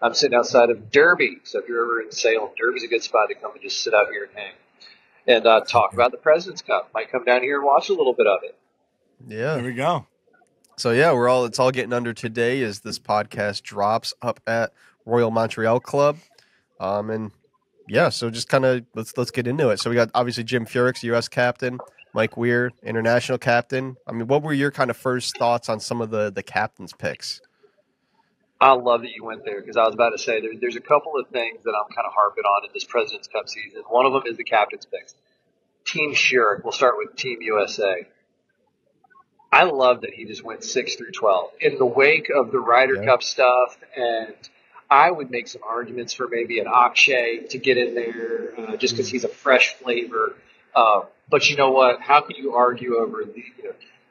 I'm sitting outside of Derby. So if you're ever in Salem, Derby's a good spot to come and just sit out here and hang and talk about the President's Cup. Might come down here and watch a little bit of it. Yeah, there we go. So yeah, it's all getting under today as this podcast drops up at Royal Montreal Club. And yeah, so just kind of let's get into it. So we got obviously Jim Furyk, U.S. captain, Mike Weir, international captain. I mean, what were your kind of first thoughts on some of the captain's picks? I love that you went there because I was about to say there's a couple of things that I'm kind of harping on in this President's Cup season. One of them is the captain's picks. Team Furyk. We'll start with Team USA. I love that he just went 6 through 12. In the wake of the Ryder Cup stuff, and I would make some arguments for maybe an Akshay to get in there just because he's a fresh flavor. But you know what? How can you argue over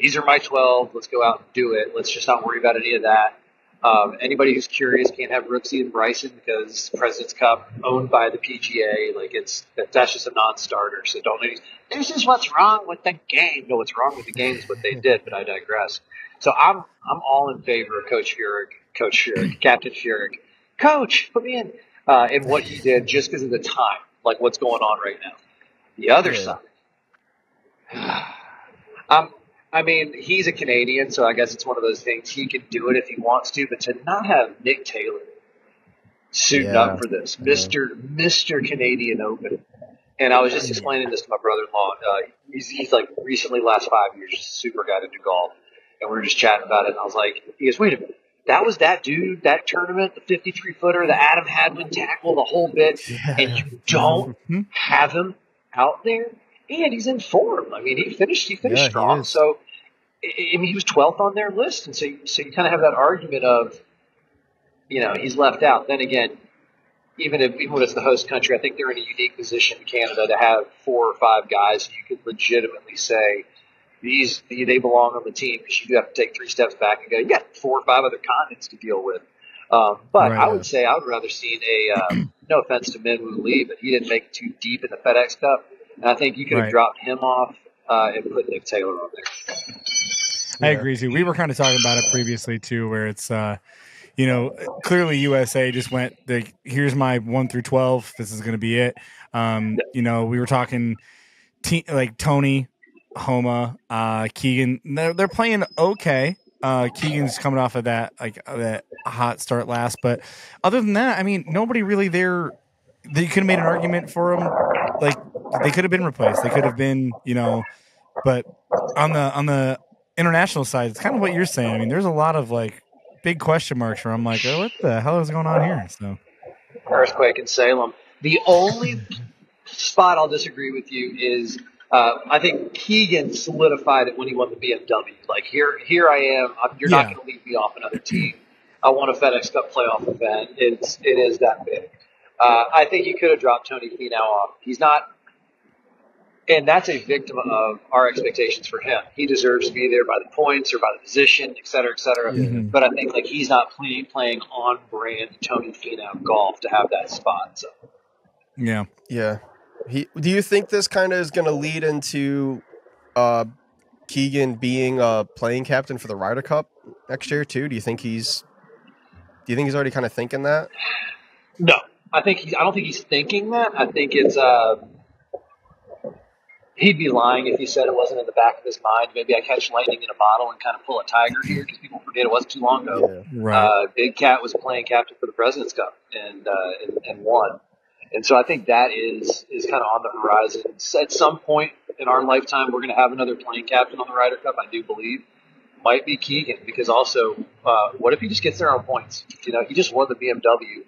these are my 12. Let's go out and do it. Let's just not worry about any of that. Anybody who's curious can't have Rooksy and Bryson because President's Cup owned by the PGA. That's just a non-starter. So don't. This is what's wrong with the game. No, what's wrong with the game is what they did. But I digress. So I'm all in favor of Coach Furyk, Captain Furyk, Coach put me in, and what he did just because of the time, like what's going on right now. The other side. He's a Canadian, so I guess it's one of those things he can do it if he wants to, but to not have Nick Taylor suiting up for this, Mr. Canadian Open. And I was just explaining this to my brother-in-law. He's like recently last 5 years, just a super guy to do golf. And we were just chatting about it. And I was like, he goes, wait a minute. That was that dude, that tournament, the 53-footer, the Adam Hadwin tackle, the whole bit. Yeah. And you don't have him out there? And he's in form. I mean, he finished strong. So, he was 12th on their list. And so you kind of have that argument of, he's left out. Then again, even when it's the host country, I think they're in a unique position in Canada to have 4 or 5 guys you could legitimately say they belong on the team because you do have to take 3 steps back and go, you got 4 or 5 other continents to deal with. But I would say I would rather seen no offense to Min Woo Lee, but he didn't make it too deep in the FedEx Cup. And I think you could have dropped him off and put Nick Taylor on there. I agree too. We were kind of talking about it previously too, where it's clearly USA just went here's my 1 through 12. This is going to be it. We were talking Tony Homa, Keegan. They're playing okay. Keegan's coming off of that hot start last, but other than that, I mean, nobody really there. They could have made an argument for him. They could have been replaced. They could have been, but on the international side, it's kind of what you're saying. I mean, there's a lot of big question marks where I'm like, oh, what the hell is going on here? So earthquake in Salem. The only spot I'll disagree with you is I think Keegan solidified it when he won the BMW. Here I am. You're not going to leave me off another team. I want a FedEx Cup playoff event. It is that big. I think you could have dropped Tony Finau off. He's not, and that's a victim of our expectations for him. He deserves to be there by the points or by the position, et cetera, et cetera. Mm-hmm. But I think he's not playing on brand Tony Finau golf to have that spot. So. Yeah, yeah. Do you think this kind of is going to lead into Keegan being a playing captain for the Ryder Cup next year too? Do you think he's already kind of thinking that? No. I don't think he's thinking that. I think it's he'd be lying if he said it wasn't in the back of his mind. Maybe I catch lightning in a bottle and kind of pull a Tiger here because people forget it wasn't too long ago. Yeah, right. Big Cat was playing captain for the President's Cup and won. And so I think that is kind of on the horizon. At some point in our lifetime, we're going to have another playing captain on the Ryder Cup, I do believe. Might be Keegan because also what if he just gets there on points? He just won the BMW.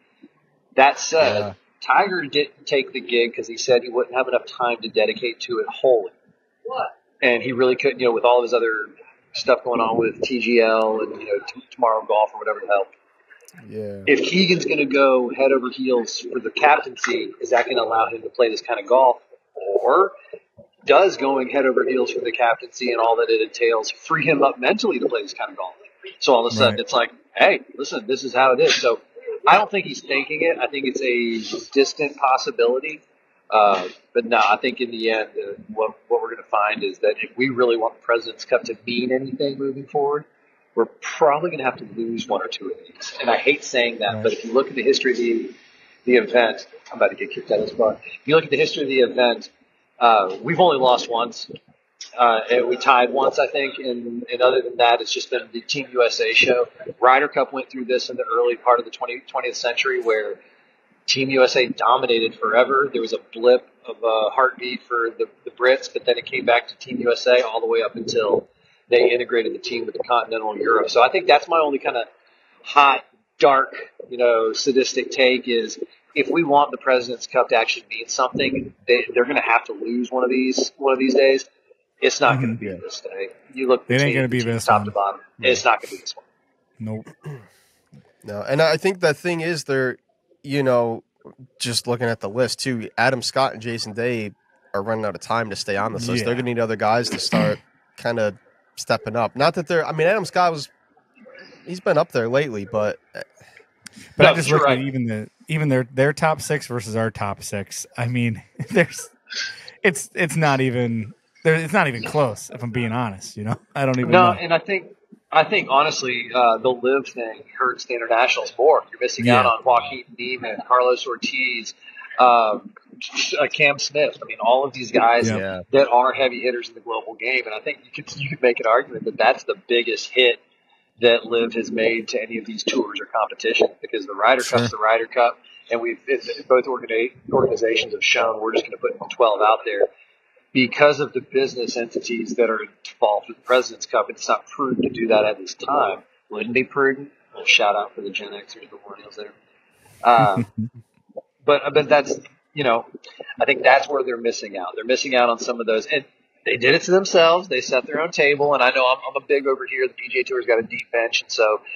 That said, Tiger didn't take the gig because he said he wouldn't have enough time to dedicate to it wholly. What? And he really couldn't, with all his other stuff going on with TGL and, Tomorrow Golf or whatever the hell. Yeah. If Keegan's going to go head over heels for the captaincy, is that going to allow him to play this kind of golf? Or does going head over heels for the captaincy and all that it entails free him up mentally to play this kind of golf? So all of a sudden it's like, hey, listen, this is how it is. So I don't think he's thinking it. I think it's a distant possibility. But no, I think in the end, what we're going to find is that if we really want the President's Cup to mean anything moving forward, we're probably going to have to lose one or two of these. And I hate saying that, but if you look at the history of the event, I'm about to get kicked out of this bar. If you look at the history of the event, we've only lost once. And we tied once, I think, and other than that, it's just been the Team USA show. Ryder Cup went through this in the early part of the 20th century where Team USA dominated forever. There was a blip of a heartbeat for the Brits, but then it came back to Team USA all the way up until they integrated the team with the continental Europe. So I think that's my only kind of hot, dark, sadistic take is if we want the President's Cup to actually mean something, they're going to have to lose one of these days. It's not going to be this day. You look. It ain't going to be this top to bottom. Yeah. It's not going to be this one. Nope. No, and I think the thing is, they're, just looking at the list too. Adam Scott and Jason Day are running out of time to stay on this list. They're going to need other guys to start kind of stepping up. Not that they're. I mean, Adam Scott he's been up there lately, but no, I just look at even their top six versus our top six. I mean, it's not even. It's not even close, if I'm being honest. I don't even know. And I think honestly, the live thing hurts the internationals more. You're missing out on Joaquin Niemann, Carlos Ortiz, Cam Smith. I mean, all of these guys that are heavy hitters in the global game. And I think you could make an argument that that's the biggest hit that live has made to any of these tours or competitions, because the Ryder Cup's the Ryder Cup, and both organizations have shown we're just going to put 12 out there. Because of the business entities that are involved with the President's Cup, it's not prudent to do that at this time. Wouldn't be prudent. Well, shout out for the Gen Xers, the millennials there. But that's, I think that's where they're missing out. They're missing out on some of those. And they did it to themselves. They set their own table. And I know I'm a big over here. The PGA Tour's got a deep bench, and so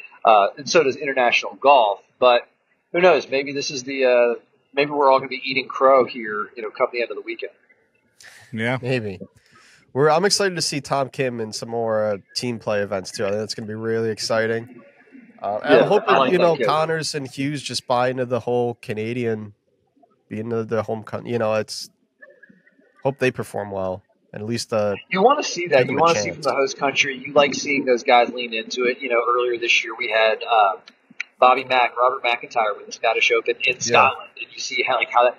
does international golf. But who knows? Maybe this is maybe we're all going to be eating crow here, come the end of the weekend. Yeah, maybe. I'm excited to see Tom Kim in some more team play events too. I think that's going to be really exciting. I'm hoping Connors and Hughes just buy into the whole Canadian, being the home country. It's hope they perform well. And at least you want to see that. You want to see from the host country. You like seeing those guys lean into it. Earlier this year we had Bobby Mack, Robert MacIntyre with the Scottish Open in Scotland, and you see how that.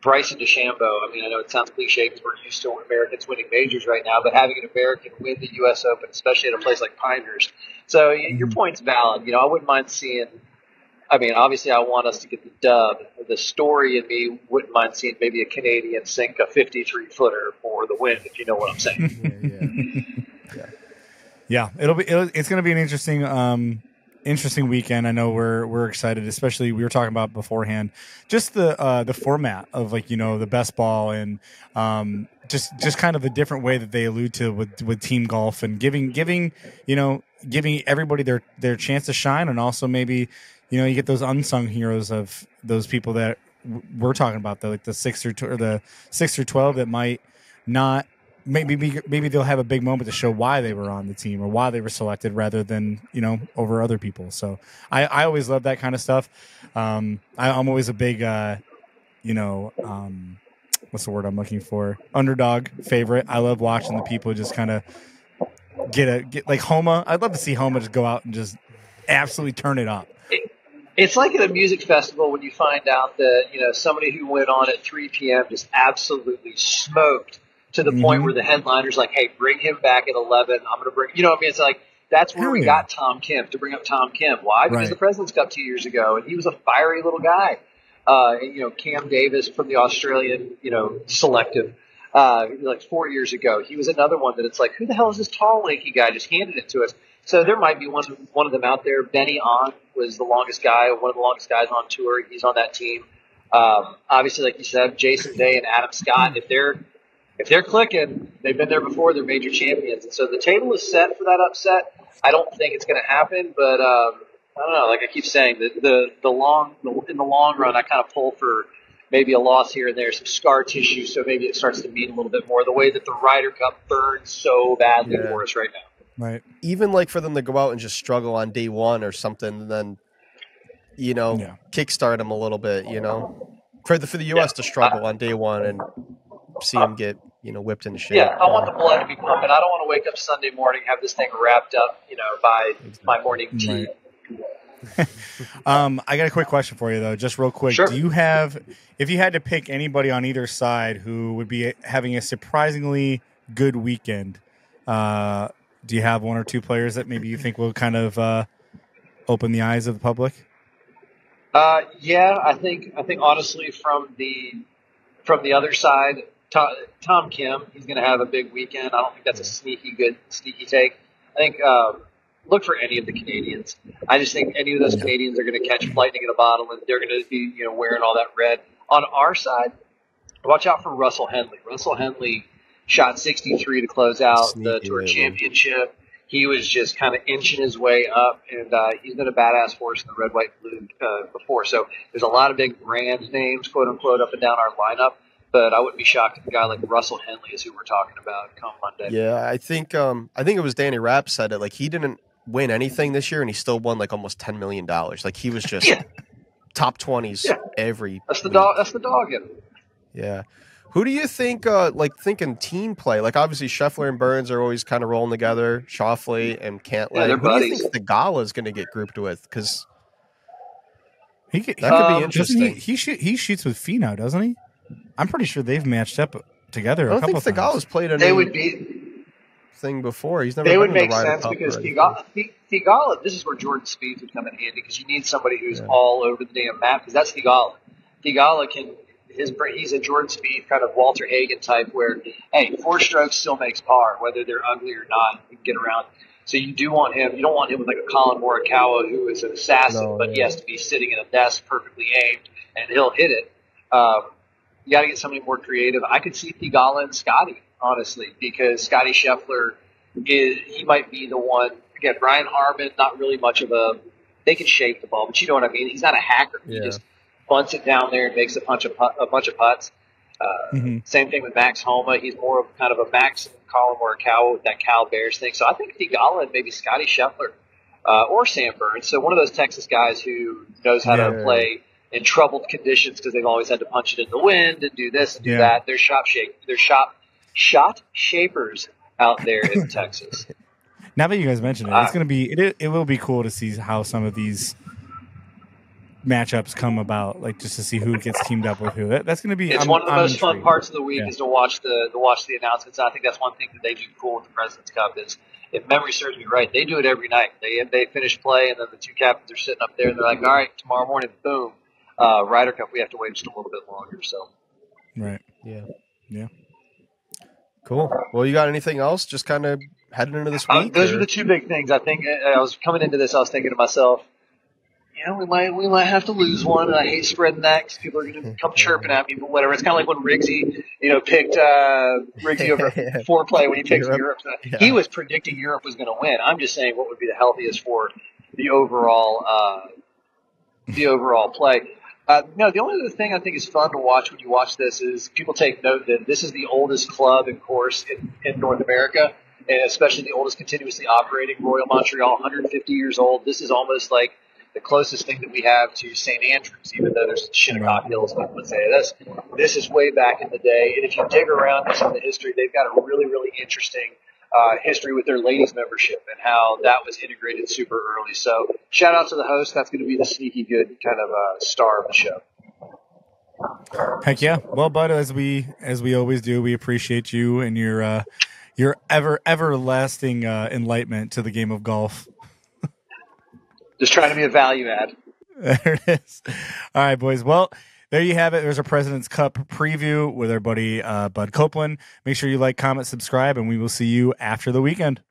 Bryson DeChambeau, I mean, I know it sounds cliche because we're used to Americans winning majors right now, but having an American win the U.S. Open, especially at a place like Pinehurst. So your point's valid. I wouldn't mind seeing – I mean, obviously I want us to get the dub. The story in me wouldn't mind seeing maybe a Canadian sink a 53-footer for the win, if you know what I'm saying. Yeah, it's going to be an interesting interesting weekend. I know we're excited, especially we were talking about beforehand, just the format of the best ball and just kind of the different way that they allude to with team golf and giving everybody their chance to shine, and also maybe you get those unsung heroes of those people that we're talking about, like the 6 through 12 that might not. Maybe they'll have a big moment to show why they were on the team or why they were selected rather than, over other people. So I always love that kind of stuff. I'm always a big, what's the word I'm looking for? Underdog favorite. I love watching the people just kind of get like Homa. I'd love to see Homa just go out and just absolutely turn it up. It's like at a music festival when you find out that, somebody who went on at 3 p.m. just absolutely smoked, to the point where the headliner's like, hey, bring him back at 11. I'm going to bring – it's like that's where we got Tom Kim, to bring up Tom Kim. Why? Because the President's Cup 2 years ago, and he was a fiery little guy. Cam Davis from the Australian, selective, like 4 years ago. He was another one that it's like, who the hell is this tall, lanky guy? Just handed it to us. So there might be one of them out there. Benny Ahn was the longest guy, one of the longest guys on tour. He's on that team. Obviously, like you said, Jason Day and Adam Scott, if they're clicking, they've been there before, they're major champions. And so the table is set for that upset. I don't think it's going to happen, but I don't know. Like I keep saying, in the long run, I kind of pull for maybe a loss here and there, some scar tissue, so maybe it starts to mean a little bit more the way that the Ryder Cup burns so badly for us right now. Right. Even like for them to go out and just struggle on day one or something and then, kickstart them a little bit, For the U.S. to struggle on day one and – see him get you know, whipped into shape. Yeah, I want the blood to be pumping. I don't want to wake up Sunday morning, have this thing wrapped up, you know, by my morning tea. Right. I got a quick question for you, though, just real quick. Sure. Do you have, if you had to pick anybody on either side who would be having a surprisingly good weekend, do you have one or two players that maybe you think will kind of open the eyes of the public? Yeah, I think honestly from the other side, Tom Kim, he's going to have a big weekend. I don't think that's a sneaky take. I think look for any of the Canadians. I just think any of those Canadians are going to catch lightning in a bottle, and they're going to be, you know, wearing all that red. On our side, watch out for Russell Henley. Russell Henley shot 63 to close out the Tour Championship. He was just kind of inching his way up, and he's been a badass horse in the red, white, blue before. So there's a lot of big brand names, quote unquote, up and down our lineup. But I wouldn't be shocked if a guy like Russell Henley is who we're talking about come Monday. Yeah, I think it was Danny Rapp said it. Like, he didn't win anything this year, and he still won like almost $10 million. Like, he was just top 20s every. That's the dog. That's the dog in it. Yeah. Who do you think, thinking team play? Like, obviously, Scheffler and Burns are always kind of rolling together. Schauffele and Cantlay. Yeah, who do you think Theegala is going to get grouped with? Because that could be interesting. He shoots with Finau, doesn't he? I'm pretty sure they've matched up together a couple of times. I don't think Thegala's played anything before. He's never. They would make sense because Theegala, this is where Jordan Spieth would come in handy, because you need somebody who's all over the damn map, because that's Theegala. Theegala can. He's a Jordan Spieth kind of Walter Hagen type, where, hey, 4 strokes still makes par, whether they're ugly or not. You can get around. So you do want him. You don't want him with like a Colin Morikawa, who is an assassin, but he has to be sitting in a nest perfectly aimed, and he'll hit it. You got to get somebody more creative. I could see Theegala and Scotty, honestly, because Scotty Scheffler he might be the one. Again, Brian Harmon, not really much of a. They can shape the ball, but you know what I mean. He's not a hacker. Yeah. He just bunts it down there and makes a bunch of putts. Same thing with Max Homa. He's more of kind of a Max Colin Morikawa with that Cal Bears thing. So I think Theegala and maybe Scotty Scheffler or Sam Burns. So one of those Texas guys who knows how to play in troubled conditions, because they've always had to punch it in the wind and do this and do that. They're shot shapers out there in Texas. Now that you guys mentioned it, it's going to be it will be cool to see how some of these matchups come about, like, just to see who gets teamed up with who. That's going to be. It's one of the most fun parts of the week is to watch the announcements. I think that's one thing that they do cool with the President's Cup is, if memory serves me right, they do it every night. They finish play, and then the two captains are sitting up there, and they're like, all right, tomorrow morning, boom, Ryder Cup. We have to wait just a little bit longer. So, right, yeah, cool. Well, you got anything else? Just kind of heading into this week. Those are the two big things. I think I was coming into this, I was thinking to myself, yeah, we might have to lose one, and I hate spreading that because people are going to come chirping at me, but whatever. It's kind of like when Riggsy, picked Riggsy over foreplay when he picked Europe. He was predicting Europe was going to win. I'm just saying what would be the healthiest for the overall play. No, the only other thing I think is fun to watch when you watch this is people take note that this is the oldest club and course in North America, and especially the oldest continuously operating Royal Montreal, 150 years old. This is almost like the closest thing that we have to St. Andrews, even though there's Shinnecock Hills, I would say this is way back in the day. And if you dig around some of the history, they've got a really, really interesting history with their ladies membership and how that was integrated super early. So shout out to the host. That's going to be the sneaky good kind of star of the show. Heck yeah. Well, bud, as we always do, we appreciate you and your everlasting enlightenment to the game of golf. Just trying to be a value add. There it is. All right, boys. Well, there you have it. There's a President's Cup preview with our buddy Bud Copeland. Make sure you like, comment, subscribe, and we will see you after the weekend.